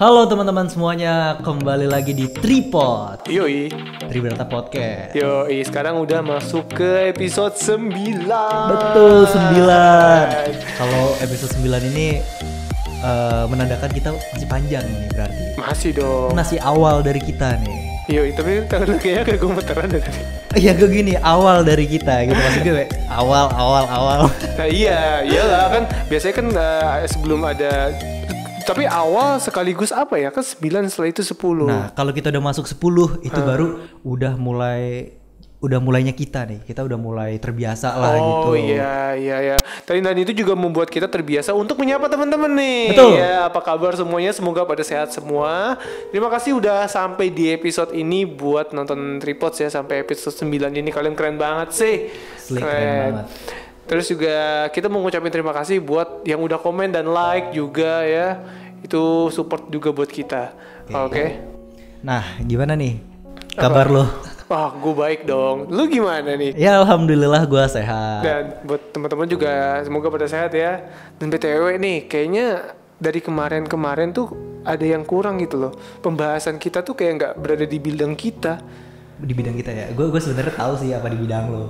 Halo teman-teman semuanya, kembali lagi di Tripod Yoi, Tribrata Podcast. Yoi, sekarang udah masuk ke episode 9. Betul, 9. Kalau episode 9 ini menandakan kita masih panjang nih berarti. Masih dong. Masih awal dari kita nih. Yoi, tapi tahun kayaknya kayak gemeteran dari tadi. Iya, kayak gini, awal dari kita gitu maksudnya kayak awal. Nah iya, iyalah kan biasanya kan sebelum ada. Tapi awal sekaligus apa ya, kan 9 setelah itu 10. Nah kalau kita udah masuk 10 itu baru udah mulainya kita nih. Kita udah mulai terbiasa lah gitu. Oh iya. Dan itu juga membuat kita terbiasa untuk menyapa teman-teman nih. Betul. Ya, apa kabar semuanya? Semoga pada sehat semua. Terima kasih udah sampai di episode ini buat nonton Tripods ya. Sampai episode 9 ini kalian keren banget sih. Keren banget. Terus juga kita mau ngucapin terima kasih buat yang udah komen dan like juga ya. Itu support juga buat kita. Oke. Nah, gimana nih kabar lo? Wah, gue baik dong. Lu gimana nih? Ya, alhamdulillah gue sehat. Dan buat teman-teman juga semoga pada sehat ya. Dan BTW nih, kayaknya dari kemarin-kemarin tuh ada yang kurang gitu loh. Pembahasan kita tuh kayak nggak berada di bidang kita. Di bidang kita ya? Gue sebenarnya tahu sih apa di bidang lo.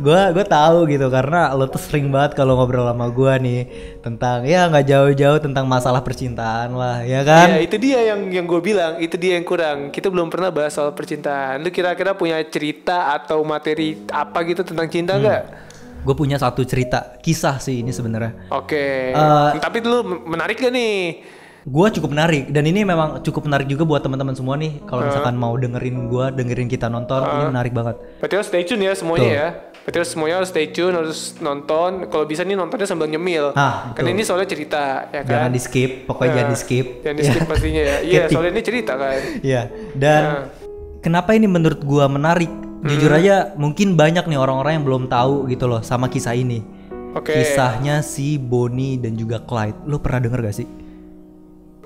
gue tahu gitu karena lo tuh sering banget kalau ngobrol sama gue nih tentang ya nggak jauh-jauh tentang masalah percintaan lah ya kan. Ya itu dia yang gue bilang, itu dia yang kurang. Kita belum pernah bahas soal percintaan. Lo kira-kira punya cerita atau materi apa gitu tentang cinta nggak? Gue punya satu cerita kisah sih ini sebenarnya. Oke. Tapi lo menarik gak nih? Gue cukup menarik dan ini memang cukup menarik juga buat teman-teman semua nih kalau misalkan mau dengerin gue, dengerin kita nonton, ini menarik banget. Berarti harus stay tune ya semuanya. Tuh. Ya berarti semuanya harus stay tune, harus nonton, kalau bisa nih nontonnya sambil nyemil karena ini soalnya cerita ya kan, jangan di skip pokoknya. Jangan di skip pastinya ya. Iya soalnya ini cerita kan. Iya dan kenapa ini menurut gue menarik, jujur aja mungkin banyak nih orang-orang yang belum tahu gitu loh sama kisah ini. Kisahnya si Bonnie dan juga Clyde, lo pernah denger gak sih?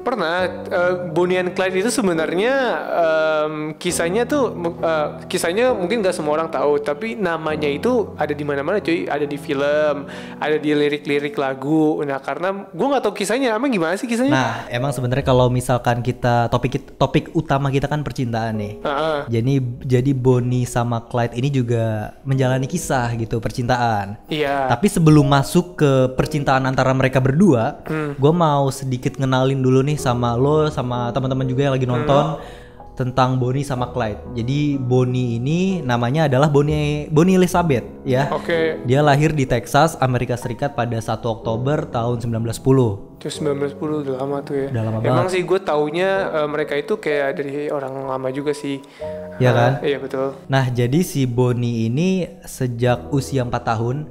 Pernah. Bonnie and Clyde itu sebenarnya kisahnya tuh kisahnya mungkin gak semua orang tahu, tapi namanya itu ada di mana-mana cuy, ada di film, ada di lirik-lirik lagu. Nah karena gue nggak tahu kisahnya, emang gimana sih kisahnya? Nah emang sebenarnya kalau misalkan kita topik utama kita kan percintaan nih. Jadi Bonnie sama Clyde ini juga menjalani kisah gitu percintaan. Iya. Tapi sebelum masuk ke percintaan antara mereka berdua, gue mau sedikit ngenalin dulu nih sama lo, sama teman-teman juga yang lagi nonton tentang Bonnie sama Clyde. Jadi Bonnie ini namanya adalah Bonnie Elizabeth ya. Oke. Dia lahir di Texas, Amerika Serikat pada 1 Oktober tahun 1910. 1910 udah lama tuh ya. Udah lama banget. Emang sih gue taunya mereka itu kayak dari orang lama juga sih. Iya kan? Iya betul. Nah jadi si Bonnie ini sejak usia 4 tahun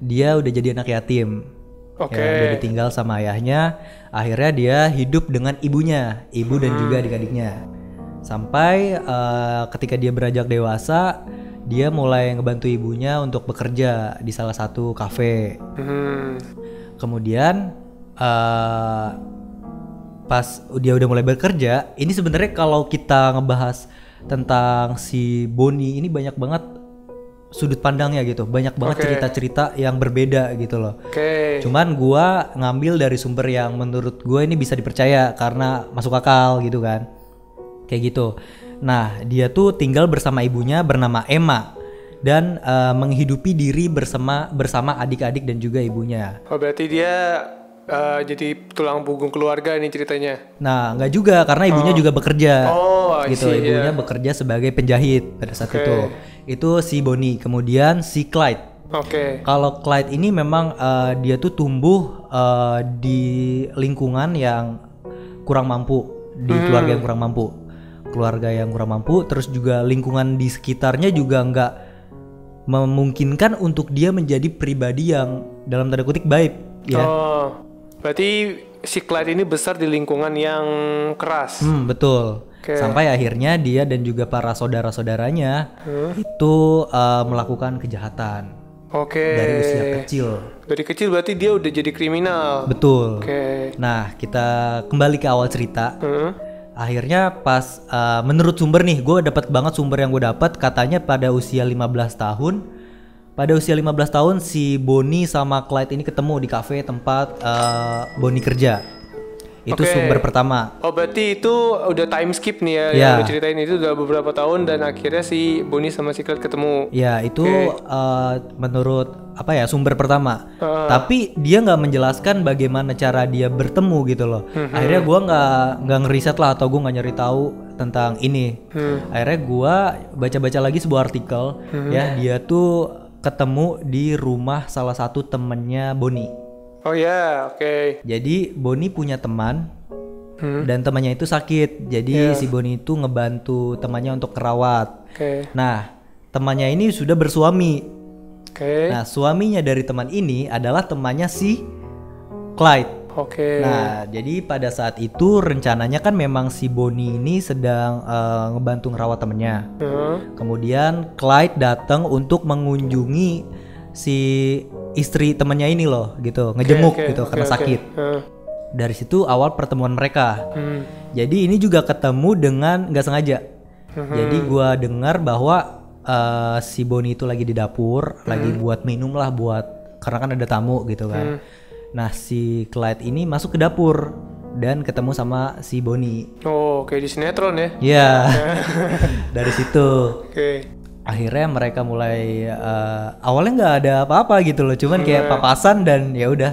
dia udah jadi anak yatim. Ya, udah ditinggal sama ayahnya. Akhirnya dia hidup dengan ibunya, dan juga adik-adiknya. Sampai ketika dia beranjak dewasa, dia mulai ngebantu ibunya untuk bekerja di salah satu kafe. Kemudian pas dia udah mulai bekerja, ini sebenarnya kalau kita ngebahas tentang si Bonnie ini banyak banget sudut pandangnya gitu, banyak banget cerita-cerita yang berbeda gitu loh. Cuman gua ngambil dari sumber yang menurut gua ini bisa dipercaya karena masuk akal gitu kan, kayak gitu. Nah dia tuh tinggal bersama ibunya bernama Emma dan menghidupi diri bersama adik-adik dan juga ibunya. Oh berarti dia jadi tulang punggung keluarga nih ceritanya? Nah nggak juga, karena ibunya juga bekerja. Gitu, ibunya bekerja sebagai penjahit pada saat itu. Itu si Bonnie, kemudian si Clyde. Kalau Clyde ini memang dia tuh tumbuh di lingkungan yang kurang mampu, di keluarga yang kurang mampu, terus juga lingkungan di sekitarnya juga nggak memungkinkan untuk dia menjadi pribadi yang dalam tanda kutip baik. Berarti si Clyde ini besar di lingkungan yang keras. Betul. Sampai akhirnya dia dan juga para saudara-saudaranya itu melakukan kejahatan. Dari usia kecil. Dari kecil berarti dia udah jadi kriminal. Betul. Nah kita kembali ke awal cerita. Akhirnya pas menurut sumber nih, gue dapat banget sumber yang gue dapat, katanya pada usia 15 tahun. Pada usia 15 tahun si Bonnie sama Clyde ini ketemu di kafe tempat Bonnie kerja. Itu sumber pertama. Oh berarti itu udah time skip nih ya, yang lu ceritain itu udah beberapa tahun dan akhirnya si Bonnie sama si Clyde ketemu. Ya itu menurut apa ya sumber pertama. Tapi dia nggak menjelaskan bagaimana cara dia bertemu gitu loh. Akhirnya gue nggak ngeriset lah atau gue nggak nyari tahu tentang ini. Akhirnya gue baca-baca lagi sebuah artikel ya, dia tuh ketemu di rumah salah satu temennya Bonnie. Oh ya, Jadi Bonnie punya teman dan temannya itu sakit. Jadi si Bonnie itu ngebantu temannya untuk kerawat. Nah temannya ini sudah bersuami. Nah suaminya dari teman ini adalah temannya si Clyde. Nah, jadi pada saat itu rencananya kan memang si Bonnie ini sedang ngebantu ngerawat temennya. Kemudian Clyde datang untuk mengunjungi si istri temennya ini loh, gitu, ngejenguk gitu karena sakit. Dari situ awal pertemuan mereka. Jadi ini juga ketemu dengan nggak sengaja. Jadi gua dengar bahwa si Bonnie itu lagi di dapur, lagi buat minum lah buat karena kan ada tamu gitu kan. Nah si Clyde ini masuk ke dapur dan ketemu sama si Bonnie. Oh kayak di sinetron ya? Iya. Dari situ. Akhirnya mereka mulai awalnya nggak ada apa-apa gitu loh, cuman kayak papasan dan ya udah.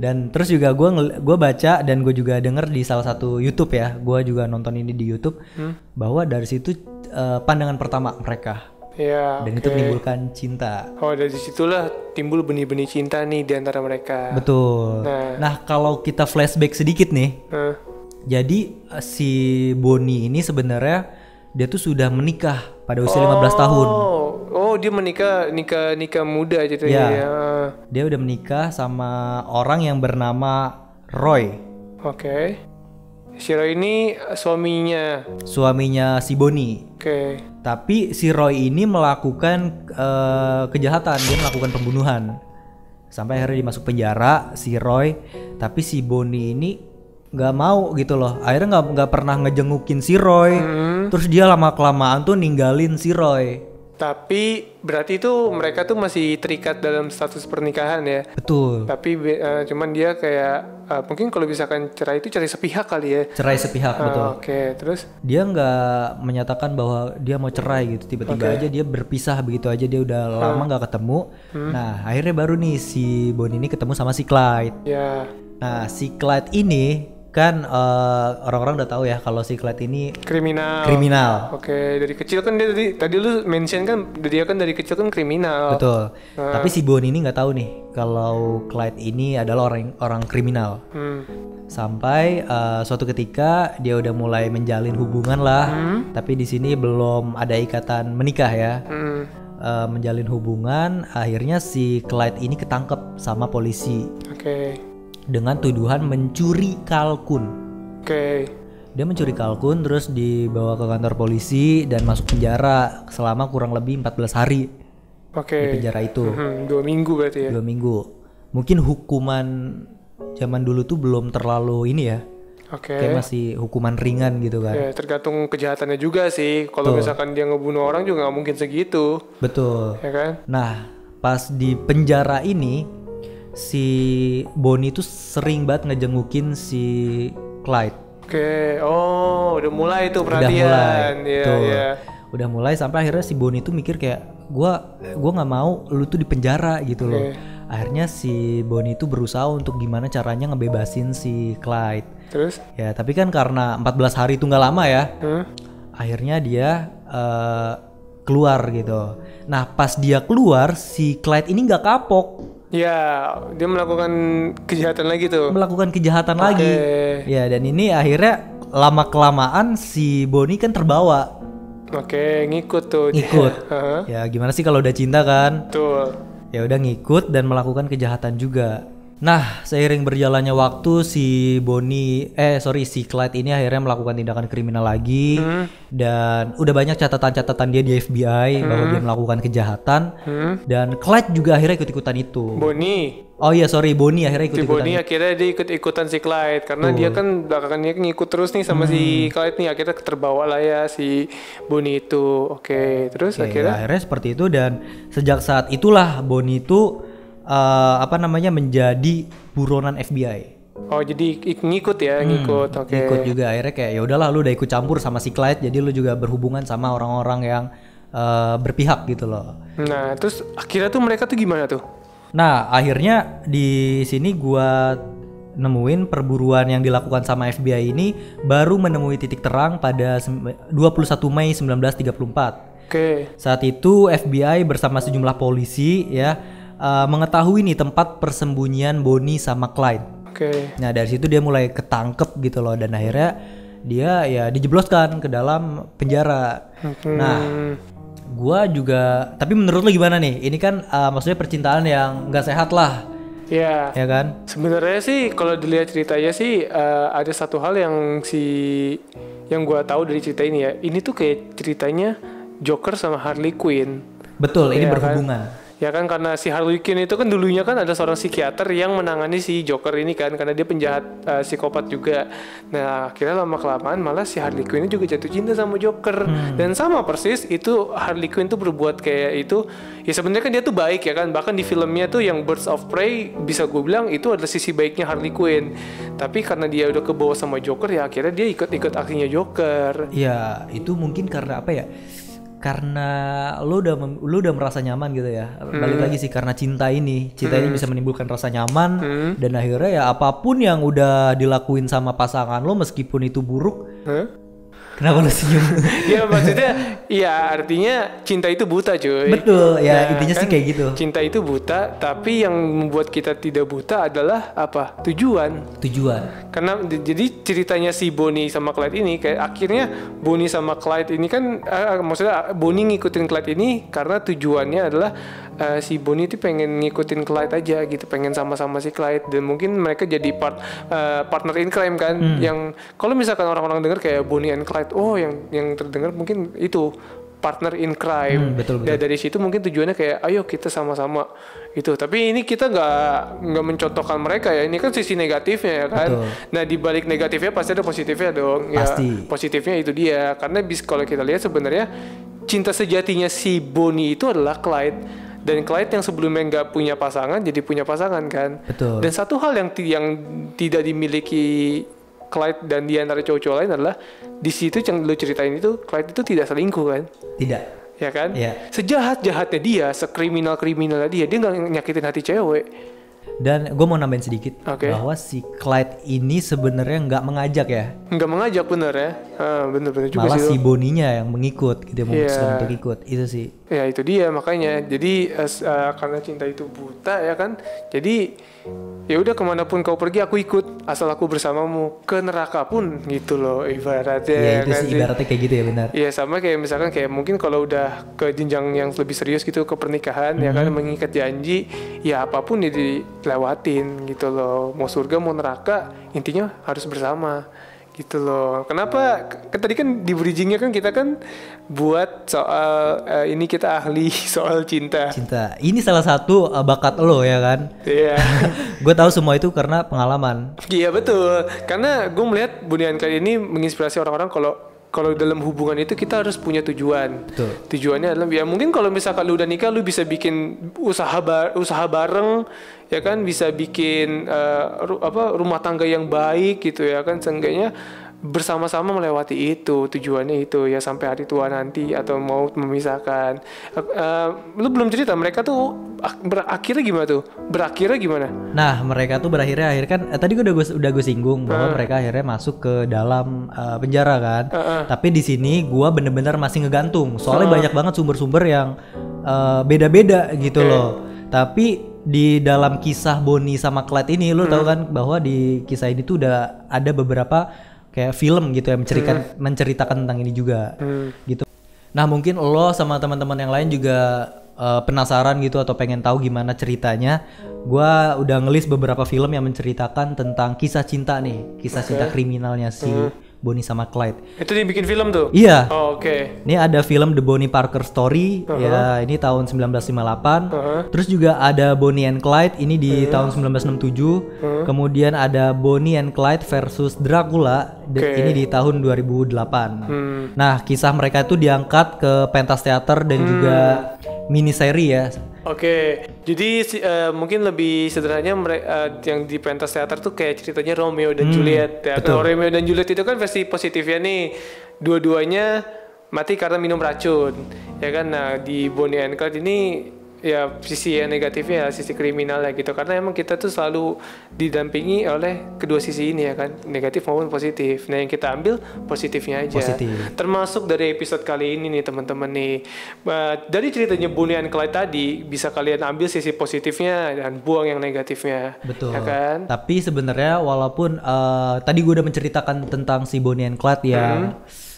Dan terus juga gue baca dan gue juga denger di salah satu YouTube ya, gue juga nonton ini di YouTube bahwa dari situ pandangan pertama mereka. Ya, dan itu menimbulkan cinta. Oh dari situlah timbul benih-benih cinta nih diantara mereka. Betul. Nah kalau kita flashback sedikit nih, jadi si Bonnie ini sebenarnya dia tuh sudah menikah pada usia 15 tahun. Oh dia nikah muda gitu ya. Dia udah menikah sama orang yang bernama Roy. Si Roy ini suaminya si Bonnie. Tapi si Roy ini melakukan kejahatan, dia melakukan pembunuhan. Sampai akhirnya dimasuk penjara si Roy, tapi si Bonnie ini nggak mau gitu loh. Akhirnya nggak pernah ngejengukin si Roy. Terus dia lama-kelamaan tuh ninggalin si Roy. Tapi berarti itu mereka tuh masih terikat dalam status pernikahan ya. Betul. Tapi cuman dia kayak mungkin kalau misalkan cerai itu cerai sepihak kali ya. Cerai sepihak betul. Terus dia nggak menyatakan bahwa dia mau cerai gitu, tiba-tiba aja dia berpisah begitu aja, dia udah lama nggak ketemu. Nah akhirnya baru nih si Bonnie ini ketemu sama si Clyde. Nah si Clyde ini kan orang-orang udah tahu ya kalau si Clyde ini kriminal. Dari kecil kan dia tadi lu mention kan dia kan dari kecil kan kriminal. Betul. Tapi si Bonnie ini nggak tahu nih kalau Clyde ini adalah orang kriminal. Sampai suatu ketika dia udah mulai menjalin hubungan lah. Tapi di sini belum ada ikatan menikah ya. Menjalin hubungan, akhirnya si Clyde ini ketangkep sama polisi. Dengan tuduhan mencuri kalkun. Dia mencuri kalkun terus dibawa ke kantor polisi dan masuk penjara selama kurang lebih 14 hari. Di penjara itu. 2 minggu berarti ya. 2 minggu. Mungkin hukuman zaman dulu tuh belum terlalu ini ya. Kayak masih hukuman ringan gitu kan. Tergantung kejahatannya juga sih. Kalau misalkan dia ngebunuh orang juga gak mungkin segitu. Betul. Ya kan? Nah, pas di penjara ini si Bonnie tuh sering banget ngejengukin si Clyde. Oh udah mulai tuh perhatian. Udah mulai sampai akhirnya si Bonnie tuh mikir kayak gue nggak mau lu tuh di penjara gitu loh. Akhirnya si Bonnie tuh berusaha untuk gimana caranya ngebebasin si Clyde. Terus? Ya tapi kan karena 14 hari itu nggak lama ya. Akhirnya dia keluar gitu. Nah pas dia keluar si Clyde ini nggak kapok. Ya, dia melakukan kejahatan lagi tuh. Melakukan kejahatan lagi. Ya, dan ini akhirnya lama-kelamaan si Bonnie kan terbawa. Ngikut tuh. Ngikut. Ya, gimana sih kalau udah cinta kan? Betul. Ya udah ngikut dan melakukan kejahatan juga. Nah, seiring berjalannya waktu si Clyde ini akhirnya melakukan tindakan kriminal lagi. Dan udah banyak catatan-catatan dia di FBI bahwa dia melakukan kejahatan. Dan Clyde juga akhirnya ikut-ikutan itu. Bonnie akhirnya ikut-ikutan. Bonnie akhirnya dia ikut-ikutan si Clyde karena dia kan belakangannya ngikut terus nih sama si Clyde nih, akhirnya terbawa lah ya si Bonnie itu. Terus akhirnya seperti itu dan sejak saat itulah Bonnie itu menjadi buronan FBI. Oh jadi ngikut ya, ngikut, oke. Okay. Ngikut juga akhirnya kayak ya udahlah lu udah ikut campur sama si Clyde, jadi lu juga berhubungan sama orang-orang yang berpihak gitu loh. Nah terus akhirnya tuh mereka tuh gimana tuh? Nah akhirnya di sini gua nemuin perburuan yang dilakukan sama FBI ini baru menemui titik terang pada 21 Mei 1934. Oke. Saat itu FBI bersama sejumlah polisi ya mengetahui nih tempat persembunyian Bonnie sama Clyde. Okay. Nah dari situ dia mulai ketangkep gitu loh, dan akhirnya dia ya dijebloskan ke dalam penjara. Mm-hmm. Nah gua juga, tapi menurut lu gimana nih? Ini kan maksudnya percintaan yang gak sehat lah. Iya. Ya kan? Sebenarnya sih kalau dilihat ceritanya sih ada satu hal yang yang gua tahu dari cerita ini ya. Ini tuh kayak ceritanya Joker sama Harley Quinn. Betul, ini ya berhubungan. Kan? Ya kan, karena si Harley Quinn itu kan dulunya kan ada seorang psikiater yang menangani si Joker ini kan, karena dia penjahat psikopat juga. Nah akhirnya lama-kelamaan malah si Harley Quinn juga jatuh cinta sama Joker. Dan sama persis itu Harley Quinn tuh berbuat kayak itu. Ya sebenarnya kan dia tuh baik ya kan, bahkan di filmnya tuh yang Birds of Prey bisa gue bilang itu adalah sisi baiknya Harley Quinn. Tapi karena dia udah kebawa sama Joker ya akhirnya dia ikut-ikut aksinya Joker. Ya itu mungkin karena apa ya, karena lo udah merasa nyaman gitu ya. Balik lagi sih, karena cinta ini, ini bisa menimbulkan rasa nyaman, dan akhirnya ya apapun yang udah dilakuin sama pasangan lo meskipun itu buruk. Kenapa lo senyum? Ya maksudnya ya artinya cinta itu buta cuy. Betul ya, nah, intinya kan, sih kayak gitu. Cinta itu buta, tapi yang membuat kita tidak buta adalah apa? Tujuan. Karena jadi ceritanya si Bonnie sama Clyde ini kayak akhirnya Bonnie sama Clyde ini kan maksudnya Bonnie ngikutin Clyde ini karena tujuannya adalah si Bonnie itu pengen ngikutin Clyde aja gitu, pengen sama-sama si Clyde, dan mungkin mereka jadi partner in crime kan. Yang kalau misalkan orang-orang dengar kayak Bonnie and Clyde, oh yang terdengar mungkin itu partner in crime. Betul. Dan dari situ mungkin tujuannya kayak ayo kita sama-sama itu. Tapi ini kita nggak mencontohkan mereka ya. Ini kan sisi negatifnya ya kan. Betul. Nah di balik negatifnya pasti ada positifnya dong. Pasti. Ya, positifnya itu dia. Karena kalau kita lihat sebenarnya cinta sejatinya si Bonnie itu adalah Clyde. Dan Clyde yang sebelumnya nggak punya pasangan jadi punya pasangan kan. Betul. Dan satu hal yang tidak dimiliki Clyde dan di antara cowok-cowok lain adalah di situ yang lu ceritain itu Clyde itu tidak selingkuh kan? Tidak. Ya kan? Ya. Sejahat-jahatnya dia, sekriminal-kriminalnya dia nggak nyakitin hati cewek. Dan gue mau nambahin sedikit bahwa si Clyde ini sebenarnya nggak mengajak ya? Nggak mengajak bener ya? Bener-bener juga. Malah si Boninya yang mengikut, dia memutuskan untuk ikut, itu sih. Ya itu dia makanya. Jadi karena cinta itu buta ya kan? Jadi ya udah kemanapun kau pergi aku ikut asal aku bersamamu, ke neraka pun gitu loh ibaratnya. Ya itu kan sih ibaratnya kayak gitu ya, benar. Iya sama kayak misalkan kayak mungkin kalau udah ke jenjang yang lebih serius gitu ke pernikahan ya kan, mengikat janji ya apapun ya dilewatin gitu loh, mau surga mau neraka intinya harus bersama gitu loh. Kenapa tadi kan di bridgingnya kan kita kan buat soal ini kita ahli soal cinta. Ini salah satu bakat lo ya kan. Iya. Gue tahu semua itu karena pengalaman. Iya betul. Karena gue melihat Bunian kali ini menginspirasi orang-orang kalau dalam hubungan itu kita harus punya tujuan. Betul. Tujuannya adalah ya mungkin kalau misalkan lu udah nikah lu bisa bikin usaha bareng ya kan, bisa bikin rumah tangga yang baik gitu ya kan, seenggaknya bersama-sama melewati itu, tujuannya itu ya sampai hari tua nanti atau mau memisahkan. Lu belum cerita mereka tuh berakhirnya gimana tuh? Nah, mereka tuh berakhirnya tadi udah gue singgung bahwa mereka akhirnya masuk ke dalam penjara kan. Tapi di sini gue bener-bener masih ngegantung. Soalnya banyak banget sumber-sumber yang beda-beda gitu loh. Tapi di dalam kisah Bonnie sama Clyde ini lu tahu kan bahwa di kisah ini tuh udah ada beberapa kayak film gitu yang menceritakan tentang ini juga gitu. Nah mungkin lo sama teman-teman yang lain juga penasaran gitu atau pengen tahu gimana ceritanya. Gua udah ngelis beberapa film yang menceritakan tentang kisah cinta nih, kisah cinta kriminalnya si Bonnie sama Clyde. Itu dibikin film tuh? Iya. Oh, oke. Ini ada film The Bonnie Parker Story ya, ini tahun 1958. Terus juga ada Bonnie and Clyde, ini di tahun 1967. Kemudian ada Bonnie and Clyde versus Dracula. Ini di tahun 2008. Nah kisah mereka itu diangkat ke pentas teater dan juga miniseri ya. Oke, jadi mungkin lebih sederhananya yang di pentas teater tuh kayak ceritanya Romeo dan Juliet ya. Kalau Romeo dan Juliet itu kan versi positifnya nih, dua-duanya mati karena minum racun ya kan. Nah di Bonnie and Clyde ini ya sisi yang negatifnya, sisi kriminalnya gitu, karena emang kita tuh selalu didampingi oleh kedua sisi ini ya kan, negatif maupun positif. Nah yang kita ambil positifnya aja. Positif. Termasuk dari episode kali ini nih teman-teman nih, dari ceritanya Bonnie and Clyde tadi bisa kalian ambil sisi positifnya dan buang yang negatifnya. Betul ya kan. Tapi sebenarnya walaupun tadi gue udah menceritakan tentang si Bonnie and Clyde yang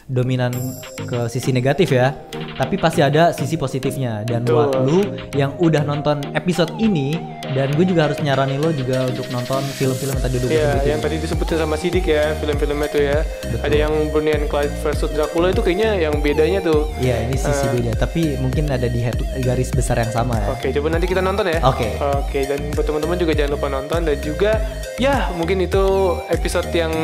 dominan ke sisi negatif ya, tapi pasti ada sisi positifnya. Dan buat lu yang udah nonton episode ini, dan gue juga harus nyaranin lo juga untuk nonton film-film yang tadi udah yang tadi disebutin sama Sidik ya, film-filmnya tuh ya. Betul. Ada yang Bonnie and Clyde versus Dracula itu kayaknya yang bedanya tuh. Iya, ini sisi beda, tapi mungkin ada di garis besar yang sama ya. Oke, coba nanti kita nonton ya. Oke, dan buat teman-teman juga jangan lupa nonton. Dan juga ya mungkin itu episode yang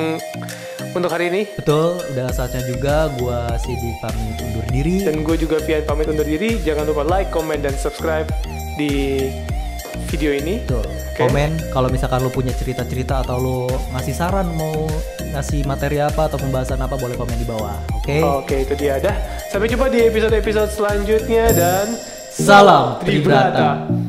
untuk hari ini. Betul, udah saatnya juga gue Sidi pamit undur diri. Dan gue juga Fian pamit undur diri. Jangan lupa like, comment, dan subscribe di video ini. Betul, komen kalau misalkan lo punya cerita-cerita atau lo ngasih saran, mau ngasih materi apa atau pembahasan apa, boleh komen di bawah. Oke? Oke, itu dia dah. Sampai jumpa di episode-episode selanjutnya dan salam Tribrata.